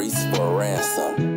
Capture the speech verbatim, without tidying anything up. Maurice Barasa.